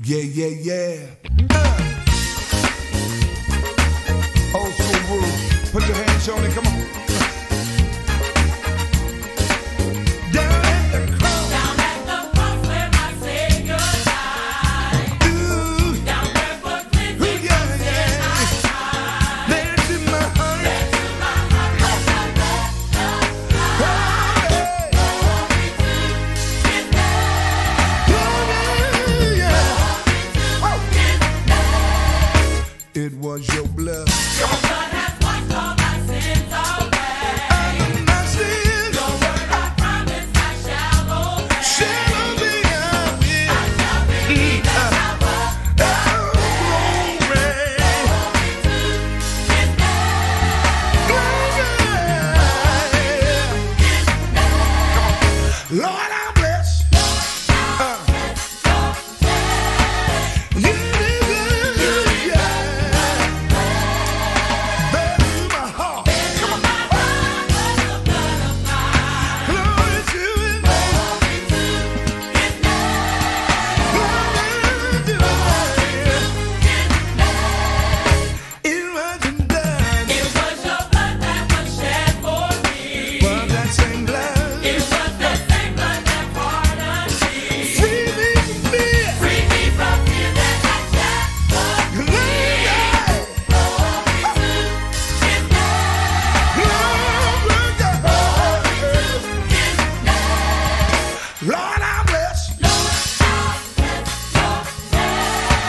Yeah. Old school rules. Put your hands on it, come on. It was your blood. Your blood has wiped all my sins away. And my sins. Your word, I promise, I shall obey. I shall be the power. Lord, I bless. Lord, I bless.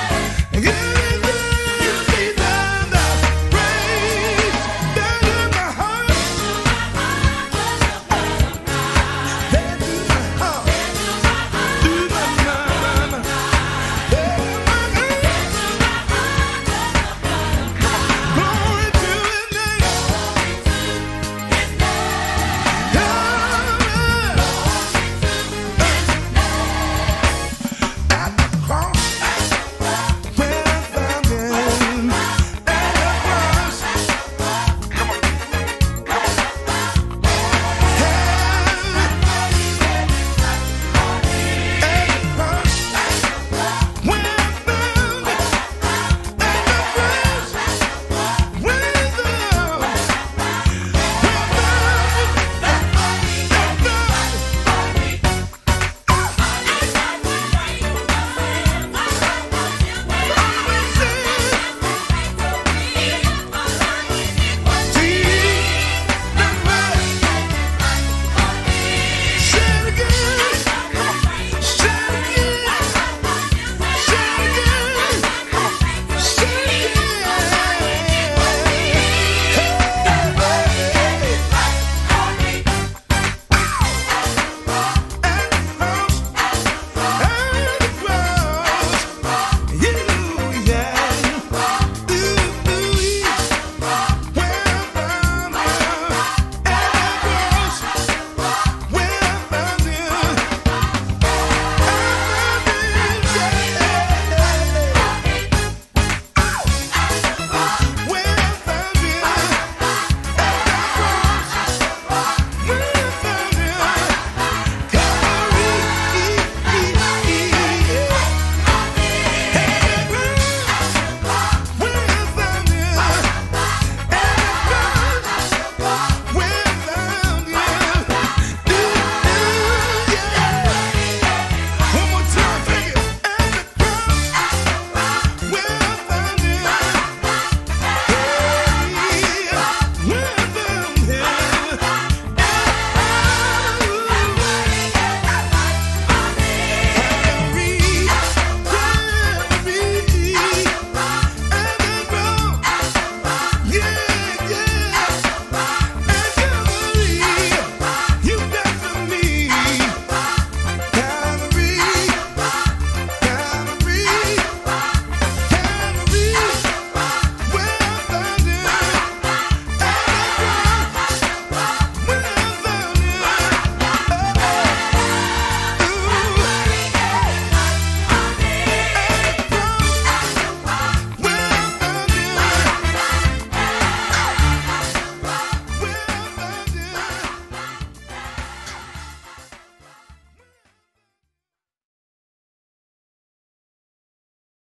Lord, I bless.